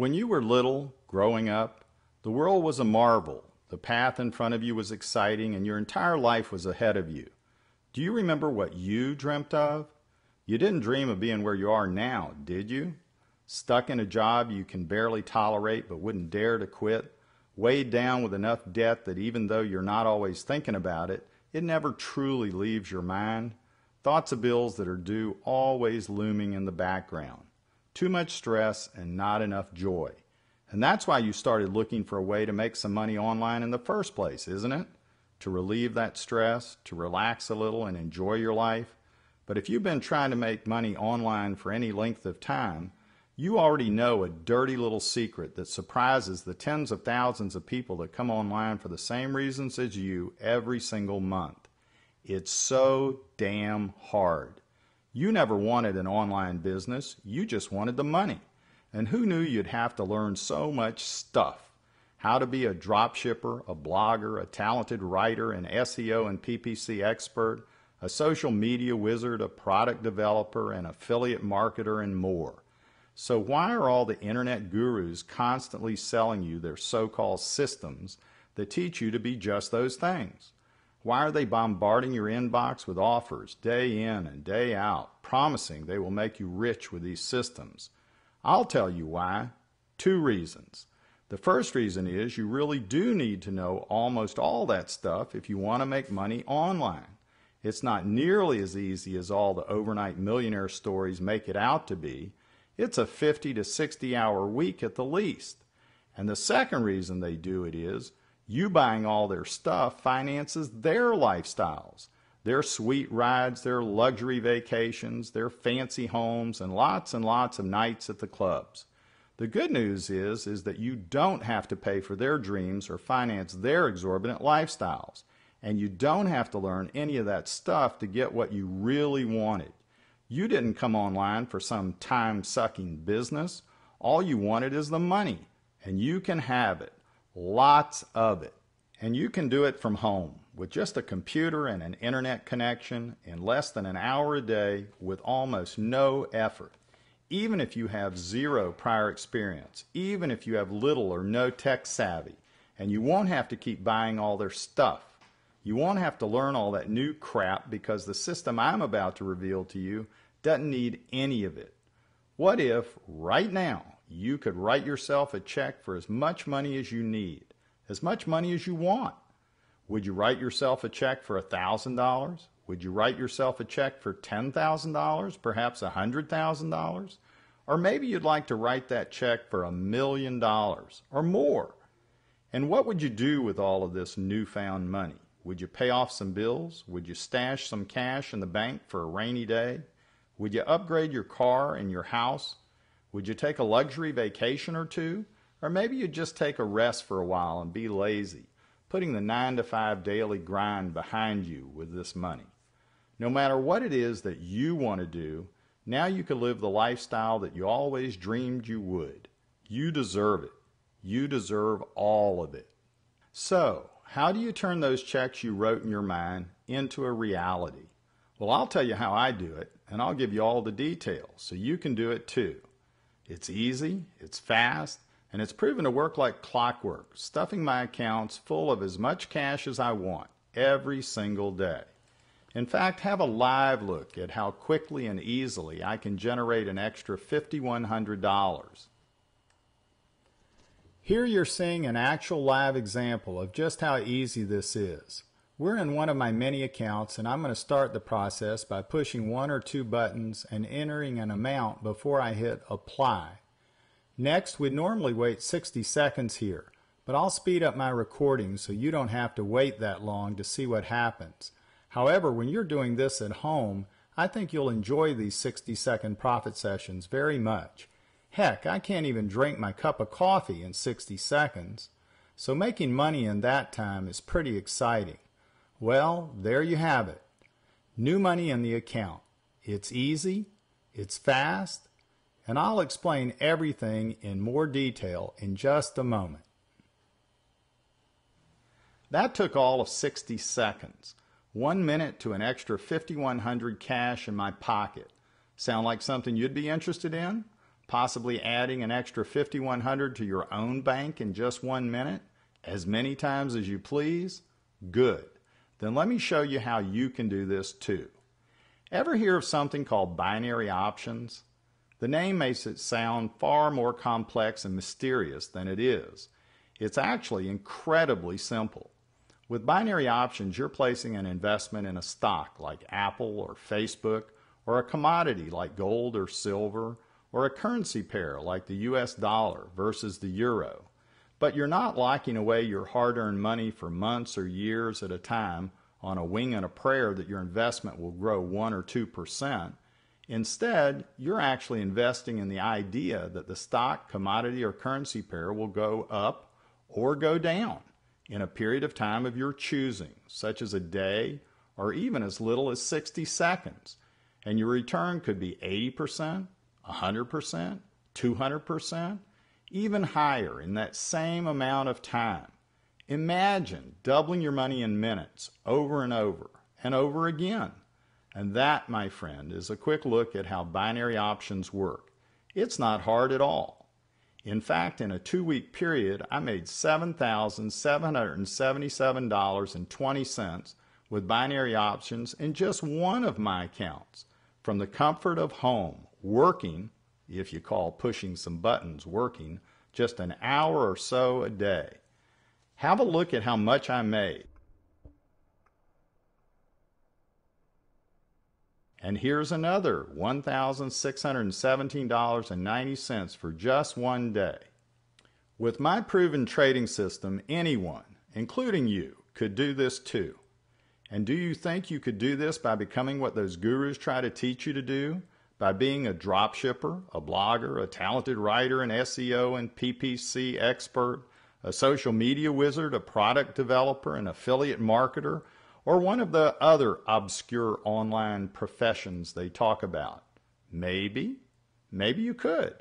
When you were little, growing up, the world was a marvel. The path in front of you was exciting and your entire life was ahead of you. Do you remember what you dreamt of? You didn't dream of being where you are now, did you? Stuck in a job you can barely tolerate but wouldn't dare to quit, weighed down with enough debt that even though you're not always thinking about it, it never truly leaves your mind. Thoughts of bills that are due always looming in the background. Too much stress and not enough joy. And that's why you started looking for a way to make some money online in the first place, isn't it? To relieve that stress, to relax a little and enjoy your life. But if you've been trying to make money online for any length of time, you already know a dirty little secret that surprises the tens of thousands of people that come online for the same reasons as you every single month. It's so damn hard. You never wanted an online business, you just wanted the money. And who knew you'd have to learn so much stuff? How to be a dropshipper, a blogger, a talented writer, an SEO and PPC expert, a social media wizard, a product developer, an affiliate marketer, and more. So why are all the internet gurus constantly selling you their so-called systems that teach you to be just those things? Why are they bombarding your inbox with offers day in and day out, promising they will make you rich with these systems? I'll tell you why. Two reasons. The first reason is you really do need to know almost all that stuff if you want to make money online. It's not nearly as easy as all the overnight millionaire stories make it out to be. It's a 50 to 60 hour week at the least. And the second reason they do it is you buying all their stuff finances their lifestyles, their sweet rides, their luxury vacations, their fancy homes, and lots of nights at the clubs. The good news is that you don't have to pay for their dreams or finance their exorbitant lifestyles, and you don't have to learn any of that stuff to get what you really wanted. You didn't come online for some time-sucking business. All you wanted is the money, and you can have it. Lots of it. And you can do it from home with just a computer and an internet connection in less than an hour a day with almost no effort. Even if you have zero prior experience, even if you have little or no tech savvy, and you won't have to keep buying all their stuff. You won't have to learn all that new crap because the system I'm about to reveal to you doesn't need any of it. What if right now you could write yourself a check for as much money as you need, as much money as you want? Would you write yourself a check for $1,000? Would you write yourself a check for $10,000, perhaps $100,000? Or maybe you'd like to write that check for $1 million or more. And what would you do with all of this newfound money? Would you pay off some bills? Would you stash some cash in the bank for a rainy day? Would you upgrade your car and your house? Would you take a luxury vacation or two? Or maybe you'd just take a rest for a while and be lazy, putting the 9-to-5 daily grind behind you with this money. No matter what it is that you want to do, now you can live the lifestyle that you always dreamed you would. You deserve it. You deserve all of it. So, how do you turn those checks you wrote in your mind into a reality? Well, I'll tell you how I do it, and I'll give you all the details so you can do it too. It's easy, it's fast, and it's proven to work like clockwork, stuffing my accounts full of as much cash as I want every single day. In fact, have a live look at how quickly and easily I can generate an extra $5,100. Here you're seeing an actual live example of just how easy this is. We're in one of my many accounts, and I'm going to start the process by pushing one or two buttons and entering an amount before I hit apply. Next, we'd normally wait 60 seconds here, but I'll speed up my recording so you don't have to wait that long to see what happens. However, when you're doing this at home, I think you'll enjoy these 60-second profit sessions very much. Heck, I can't even drink my cup of coffee in 60 seconds, so making money in that time is pretty exciting. Well, there you have it. New money in the account. It's easy, it's fast, and I'll explain everything in more detail in just a moment. That took all of 60 seconds. 1 minute to an extra $5,100 cash in my pocket. Sound like something you'd be interested in? possibly adding an extra $5,100 to your own bank in just 1 minute, as many times as you please? Good. Then let me show you how you can do this too. Ever hear of something called binary options? The name makes it sound far more complex and mysterious than it is. It's actually incredibly simple. With binary options, you're placing an investment in a stock like Apple or Facebook, or a commodity like gold or silver, or a currency pair like the US dollar versus the euro. But you're not locking away your hard-earned money for months or years at a time on a wing and a prayer that your investment will grow 1 or 2%. Instead, you're actually investing in the idea that the stock, commodity, or currency pair will go up or go down in a period of time of your choosing, such as a day or even as little as 60 seconds. And your return could be 80%, 100%, 200%, even higher in that same amount of time. Imagine doubling your money in minutes over and over and over again. And that, my friend, is a quick look at how binary options work. It's not hard at all. In fact, in a 2-week period, I made $7,777.20 with binary options in just one of my accounts, from the comfort of home, working, if you call pushing some buttons working, just an hour or so a day. Have a look at how much I made. And here's another, $1,617.90 for just one day. With my proven trading system, anyone, including you, could do this too. And do you think you could do this by becoming what those gurus try to teach you to do? By being a dropshipper, a blogger, a talented writer and SEO and PPC expert, a social media wizard, a product developer, an affiliate marketer, or one of the other obscure online professions they talk about? Maybe you could.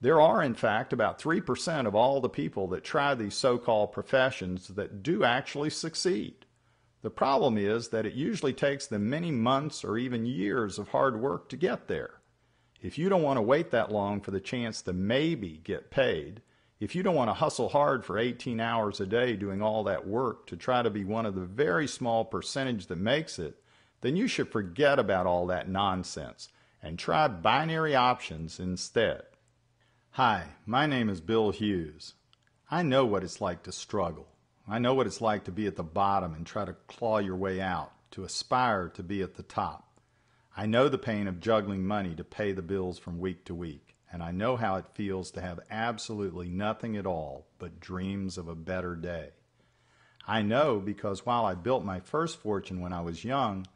There are, in fact, about 3% of all the people that try these so-called professions that do actually succeed. The problem is that it usually takes them many months or even years of hard work to get there. If you don't want to wait that long for the chance to maybe get paid, if you don't want to hustle hard for 18 hours a day doing all that work to try to be one of the very small percentage that makes it, then you should forget about all that nonsense and try binary options instead. Hi, my name is Bill Hughes. I know what it's like to struggle. I know what it's like to be at the bottom and try to claw your way out, to aspire to be at the top. I know the pain of juggling money to pay the bills from week to week. And I know how it feels to have absolutely nothing at all but dreams of a better day. I know because while I built my first fortune when I was young,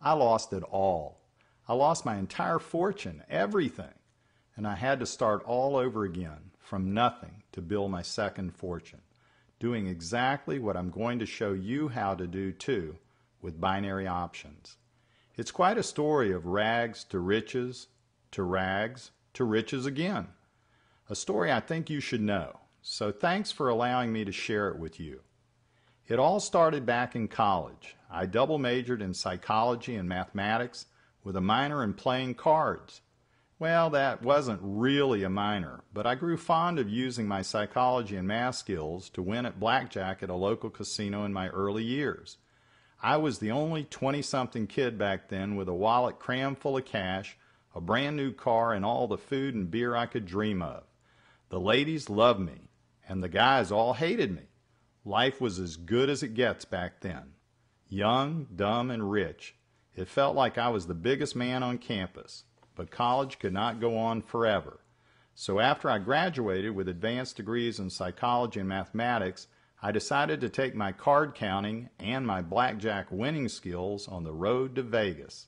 I lost it all. I lost my entire fortune, everything. And I had to start all over again from nothing to build my second fortune, doing exactly what I'm going to show you how to do too with binary options. It's quite a story of rags to rags, to riches again. A story I think you should know, so thanks for allowing me to share it with you. It all started back in college. I double majored in psychology and mathematics with a minor in playing cards. Well, that wasn't really a minor, but I grew fond of using my psychology and math skills to win at blackjack at a local casino in my early years. I was the only 20-something kid back then with a wallet crammed full of cash, a brand new car, and all the food and beer I could dream of. The ladies loved me, and the guys all hated me. Life was as good as it gets back then. Young, dumb, and rich. It felt like I was the biggest man on campus, but college could not go on forever. So after I graduated with advanced degrees in psychology and mathematics, I decided to take my card counting and my blackjack winning skills on the road to Vegas.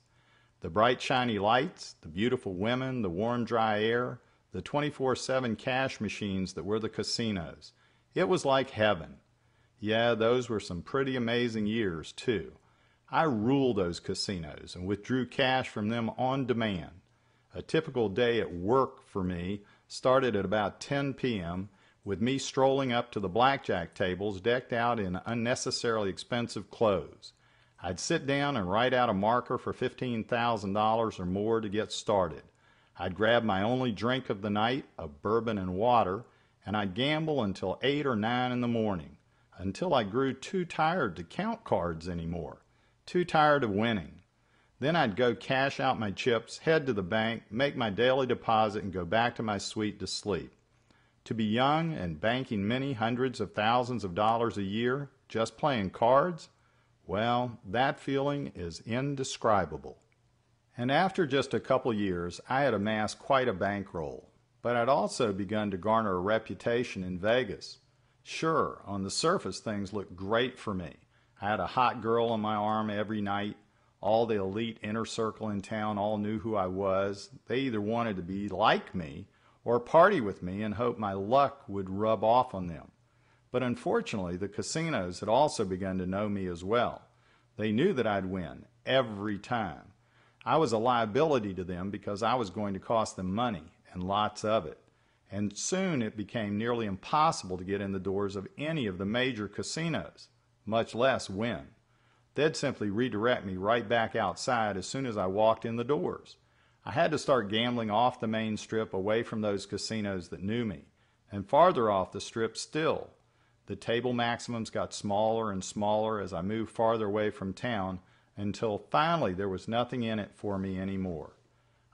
The bright, shiny lights, the beautiful women, the warm, dry air, the 24/7 cash machines that were the casinos. It was like heaven. Yeah, those were some pretty amazing years, too. I ruled those casinos and withdrew cash from them on demand. A typical day at work for me started at about 10 p.m., with me strolling up to the blackjack tables decked out in unnecessarily expensive clothes. I'd sit down and write out a marker for $15,000 or more to get started. I'd grab my only drink of the night, a bourbon and water, and I'd gamble until 8 or 9 in the morning, until I grew too tired to count cards anymore, too tired of winning. Then I'd go cash out my chips, head to the bank, make my daily deposit, and go back to my suite to sleep. To be young and banking many hundreds of thousands of dollars a year, just playing cards, well, that feeling is indescribable. And after just a couple years, I had amassed quite a bankroll, but I'd also begun to garner a reputation in Vegas. Sure, on the surface things looked great for me. I had a hot girl on my arm every night. All the elite inner circle in town all knew who I was. They either wanted to be like me or party with me and hope my luck would rub off on them. But unfortunately, the casinos had also begun to know me as well. They knew that I'd win every time. I was a liability to them because I was going to cost them money, and lots of it. And soon it became nearly impossible to get in the doors of any of the major casinos, much less win. They'd simply redirect me right back outside as soon as I walked in the doors. I had to start gambling off the main strip, away from those casinos that knew me, and farther off the strip still. The table maximums got smaller and smaller as I moved farther away from town, until finally there was nothing in it for me anymore.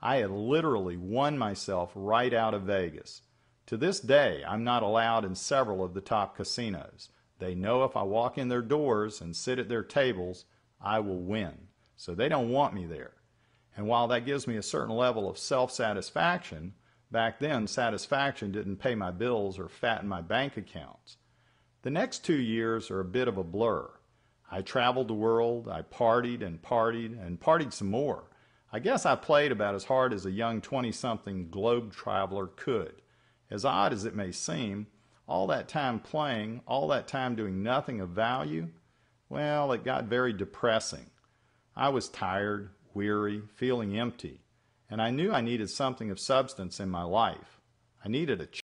I had literally won myself right out of Vegas. To this day, I'm not allowed in several of the top casinos. They know if I walk in their doors and sit at their tables, I will win. So they don't want me there. And while that gives me a certain level of self-satisfaction, back then satisfaction didn't pay my bills or fatten my bank accounts. The next 2 years are a bit of a blur. I traveled the world, I partied and partied and partied some more. I guess I played about as hard as a young 20-something globe traveler could. As odd as it may seem, all that time playing, all that time doing nothing of value, well, it got very depressing. I was tired, weary, feeling empty, and I knew I needed something of substance in my life. I needed a